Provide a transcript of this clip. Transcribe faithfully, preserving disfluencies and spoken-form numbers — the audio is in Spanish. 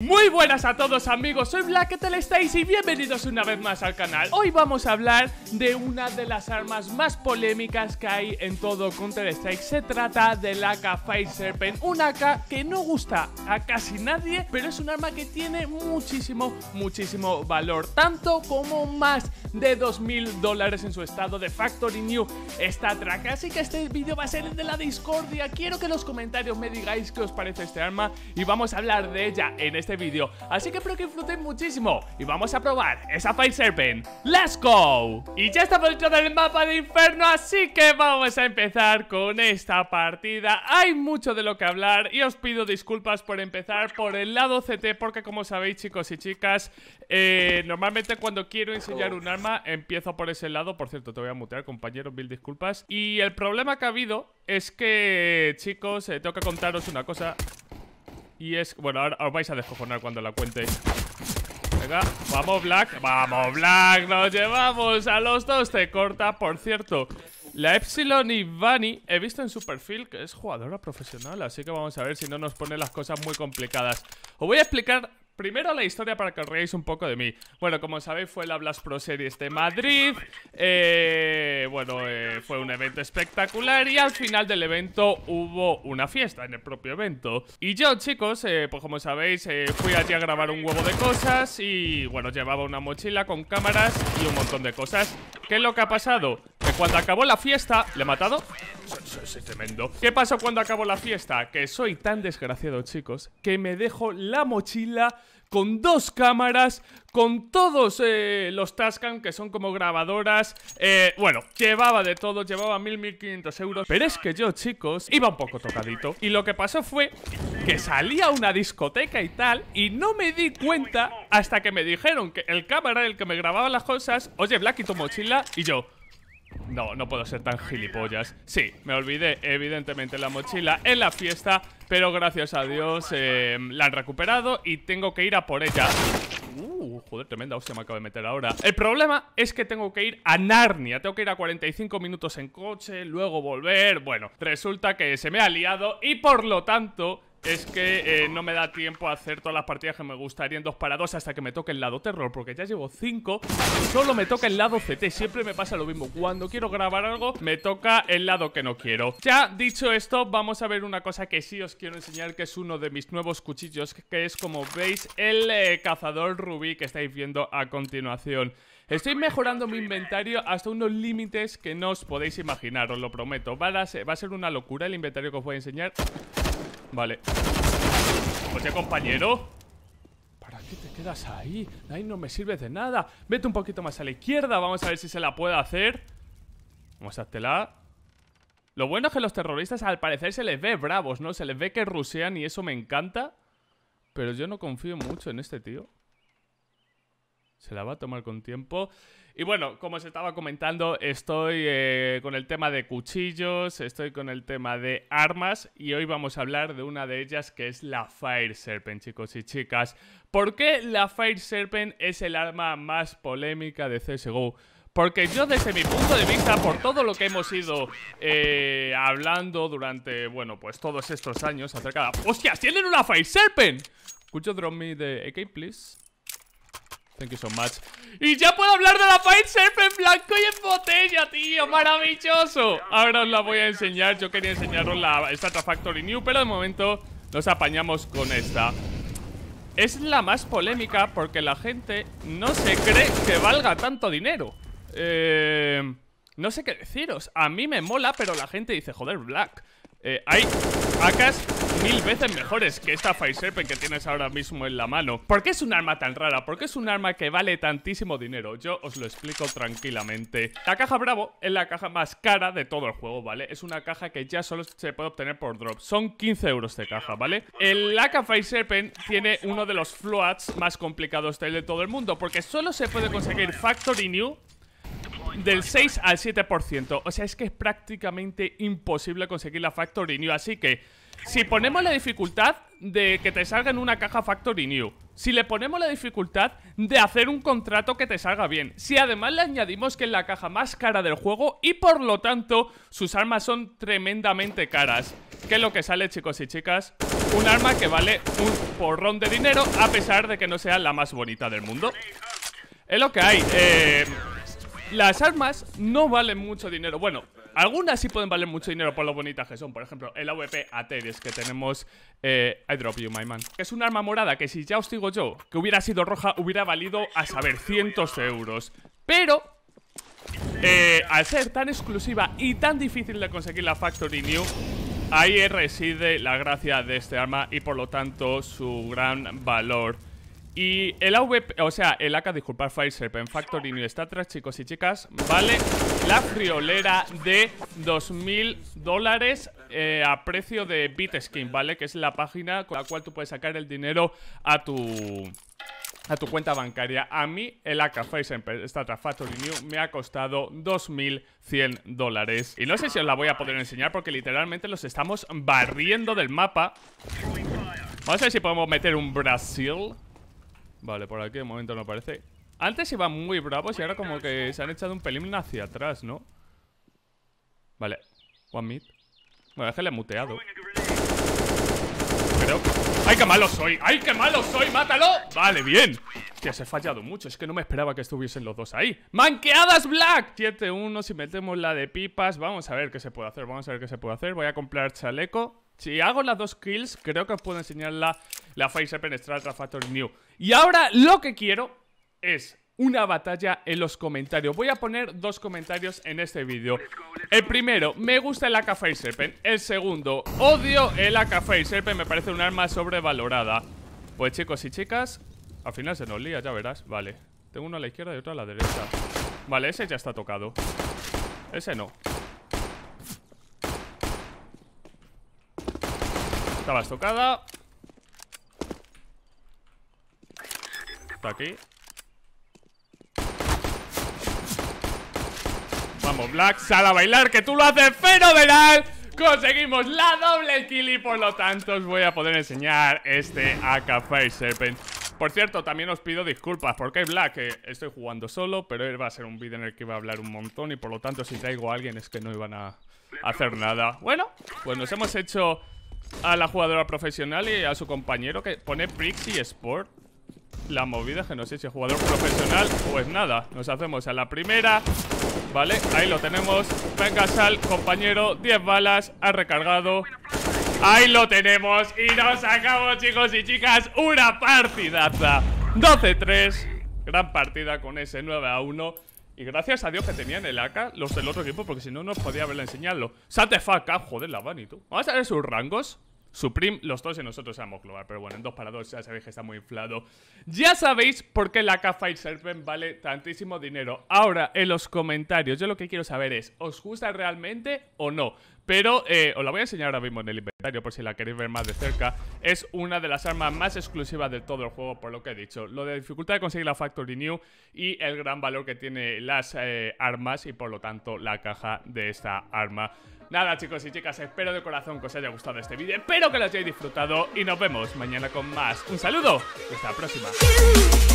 Muy buenas a todos amigos, soy Black, ¿qué tal estáis? Y bienvenidos una vez más al canal. Hoy vamos a hablar de una de las armas más polémicas que hay en todo Counter-Strike. Se trata del A K Fire Serpent, una A K que no gusta a casi nadie, pero es un arma que tiene muchísimo, muchísimo valor. Tanto como más de dos mil dólares en su estado de Factory New esta traca. Así que este vídeo va a ser de la discordia. Quiero que en los comentarios me digáis qué os parece este arma y vamos a hablar de ella en este vídeo, así que espero que disfruten muchísimo y vamos a probar esa Fire Serpent. ¡Let's go! Y ya estamos dentro del mapa de Inferno, así que vamos a empezar con esta partida. Hay mucho de lo que hablar y os pido disculpas por empezar por el lado C T, porque como sabéis chicos y chicas, eh, normalmente cuando quiero enseñar un arma empiezo por ese lado. Por cierto, te voy a mutear compañero, mil disculpas. Y el problema que ha habido es que, chicos, eh, tengo que contaros una cosa. Y es... bueno, ahora os vais a descojonar cuando la cuentéis. Venga, vamos Black. ¡Vamos Black! ¡Nos llevamos a los dos! Te corta, por cierto. La Epsilon y Vani, he visto en su perfil que es jugadora profesional, así que vamos a ver si no nos pone las cosas muy complicadas. Os voy a explicar primero la historia para que os reáis un poco de mí. Bueno, como sabéis, fue la Blast Pro Series de Madrid. Eh, bueno, eh, fue un evento espectacular y al final del evento hubo una fiesta en el propio evento. Y yo, chicos, eh, pues como sabéis, eh, fui allí a grabar un huevo de cosas y, bueno, llevaba una mochila con cámaras y un montón de cosas. ¿Qué es lo que ha pasado? Que cuando acabó la fiesta... ¿le he matado? Soy, soy tremendo. ¿Qué pasó cuando acabó la fiesta? Que soy tan desgraciado, chicos, que me dejo la mochila con dos cámaras, con todos eh, los Tascam, que son como grabadoras. eh, Bueno, llevaba de todo, llevaba mil, mil quinientos euros. Pero es que yo, chicos, iba un poco tocadito. Y lo que pasó fue que salí a una discoteca y tal, y no me di cuenta hasta que me dijeron que el cámara, el que me grababa las cosas, oye, Black, ¿y tu mochila? Y yo... no, no puedo ser tan gilipollas. Sí, me olvidé evidentemente la mochila en la fiesta, pero gracias a Dios eh, la han recuperado y tengo que ir a por ella. Uh, joder, tremenda hostia me acabo de meter ahora. El problema es que tengo que ir a Narnia. Tengo que ir a cuarenta y cinco minutos en coche, luego volver. Bueno, resulta que se me ha liado y por lo tanto... es que eh, no me da tiempo a hacer todas las partidas que me gustaría en dos para dos hasta que me toque el lado terror, porque ya llevo cinco. Solo me toca el lado C T, siempre me pasa lo mismo. Cuando quiero grabar algo, me toca el lado que no quiero. Ya dicho esto, vamos a ver una cosa que sí os quiero enseñar, que es uno de mis nuevos cuchillos, que es, como veis, el eh, cazador rubí que estáis viendo a continuación. Estoy mejorando mi inventario hasta unos límites que no os podéis imaginar, os lo prometo. Va a ser, va a ser una locura el inventario que os voy a enseñar. Vale. Oye, compañero, ¿para qué te quedas ahí? Ahí no me sirves de nada. Vete un poquito más a la izquierda. Vamos a ver si se la puede hacer. Vamos a háztela. Lo bueno es que los terroristas al parecer se les ve bravos, ¿no? Se les ve que rusean y eso me encanta. Pero yo no confío mucho en este tío. Se la va a tomar con tiempo. Y bueno, como os estaba comentando, estoy eh, con el tema de cuchillos, estoy con el tema de armas. Y hoy vamos a hablar de una de ellas, que es la Fire Serpent, chicos y chicas. ¿Por qué la Fire Serpent es el arma más polémica de C S G O? Porque yo, desde mi punto de vista, por todo lo que hemos ido eh, hablando durante, bueno, pues todos estos años acerca de... ¡hostias! ¡Tienen una Fire Serpent! Escucho drop me de A K, please. Thank you so much. Y ya puedo hablar de la Fire Serpent blanco y en botella, tío. Maravilloso. Ahora os la voy a enseñar. Yo quería enseñaros la esta Factory New, pero de momento nos apañamos con esta. Es la más polémica porque la gente no se cree que valga tanto dinero. Eh, no sé qué deciros. A mí me mola, pero la gente dice, joder, Black, eh, hay A Ks mil veces mejores que esta Fire Serpent que tienes ahora mismo en la mano. ¿Por qué es un arma tan rara? ¿Por qué es un arma que vale tantísimo dinero? Yo os lo explico tranquilamente. La caja Bravo es la caja más cara de todo el juego, ¿vale? Es una caja que ya solo se puede obtener por drop. Son quince euros de caja, ¿vale? El A K Fire Serpent tiene uno de los floats más complicados de todo el mundo, porque solo se puede conseguir Factory New del seis al siete por ciento. O sea, es que es prácticamente imposible conseguir la Factory New. Así que si ponemos la dificultad de que te salga en una caja Factory New, si le ponemos la dificultad de hacer un contrato que te salga bien, si además le añadimos que es la caja más cara del juego y por lo tanto sus armas son tremendamente caras, que es lo que sale, chicos y chicas, un arma que vale un porrón de dinero, a pesar de que no sea la más bonita del mundo. Es lo que hay. eh, Las armas no valen mucho dinero. Bueno, algunas sí pueden valer mucho dinero por lo bonitas que son. Por ejemplo, el A W P Ateris que tenemos. eh, I drop you, my man. Es un arma morada que, si ya os digo yo que hubiera sido roja, hubiera valido a saber cientos de euros. Pero eh, al ser tan exclusiva y tan difícil de conseguir la Factory New, ahí reside la gracia de este arma y por lo tanto su gran valor. Y el A V P, o sea, el A K, disculpad, Fire Serpent Factory New está atrás, chicos y chicas, vale la friolera de dos mil dólares eh, a precio de BitSkin, ¿vale? Que es la página con la cual tú puedes sacar el dinero a tu, a tu cuenta bancaria. A mí, el A K Fire Serpent está atrás, Factory New, me ha costado dos mil cien dólares. Y no sé si os la voy a poder enseñar porque literalmente los estamos barriendo del mapa. Vamos a ver si podemos meter un Brasil. Vale, por aquí de momento no aparece. Antes iban muy bravos y ahora como que se han echado un pelín hacia atrás, ¿no? Vale, one mid. Bueno, déjale muteado. Creo que... ¡Ay, qué malo soy! ¡Ay, qué malo soy! ¡Mátalo! Vale, bien. Hostia, se ha fallado mucho. Es que no me esperaba que estuviesen los dos ahí. ¡Manqueadas, Black! siete uno, si metemos la de pipas. Vamos a ver qué se puede hacer. Vamos a ver qué se puede hacer. Voy a comprar chaleco. Si hago las dos kills, creo que os puedo enseñar la, la Fire Serpent Extra Factory New. Y ahora lo que quiero es una batalla en los comentarios. Voy a poner dos comentarios en este vídeo. El primero, me gusta el A K Fire Serpent. El segundo, odio el A K Fire Serpent, me parece un arma sobrevalorada. Pues chicos y chicas, al final se nos lía, ya verás. Vale, tengo uno a la izquierda y otro a la derecha. Vale, ese ya está tocado. Ese no. Estaba estocada. Está aquí. Vamos, Black, sal a bailar, que tú lo haces fenomenal. Conseguimos la doble kill y por lo tanto os voy a poder enseñar este A K Fire Serpent. Por cierto, también os pido disculpas porque Black, que estoy jugando solo, pero él va a ser un vídeo en el que va a hablar un montón y por lo tanto si traigo a alguien es que no iban a hacer nada. Bueno, pues nos hemos hecho... a la jugadora profesional y a su compañero que pone Prixy Sport. La movida es que no sé si es jugador profesional. Pues nada, nos hacemos a la primera. Vale, ahí lo tenemos. Venga, sal, compañero, diez balas. Ha recargado. Ahí lo tenemos y nos sacamos, chicos y chicas, una partidaza. doce tres. Gran partida con ese nueve a uno. Y gracias a Dios que tenían el A K los del otro equipo, porque si no, no podía haberla enseñado. Shut the fuck up, joder, la van y tú. Vamos a ver sus rangos. Supreme, los dos y nosotros éramos global. Pero bueno, en dos para dos ya sabéis que está muy inflado. Ya sabéis por qué el A K Fire Serpent vale tantísimo dinero. Ahora, en los comentarios, yo lo que quiero saber es, ¿os gusta realmente o no? Pero eh, os la voy a enseñar ahora mismo en el inventario por si la queréis ver más de cerca. Es una de las armas más exclusivas de todo el juego, por lo que he dicho. Lo de dificultad de conseguir la Factory New y el gran valor que tiene las eh, armas y por lo tanto la caja de esta arma. Nada, chicos y chicas, espero de corazón que os haya gustado este vídeo. Espero que lo hayáis disfrutado y nos vemos mañana con más. Un saludo y hasta la próxima.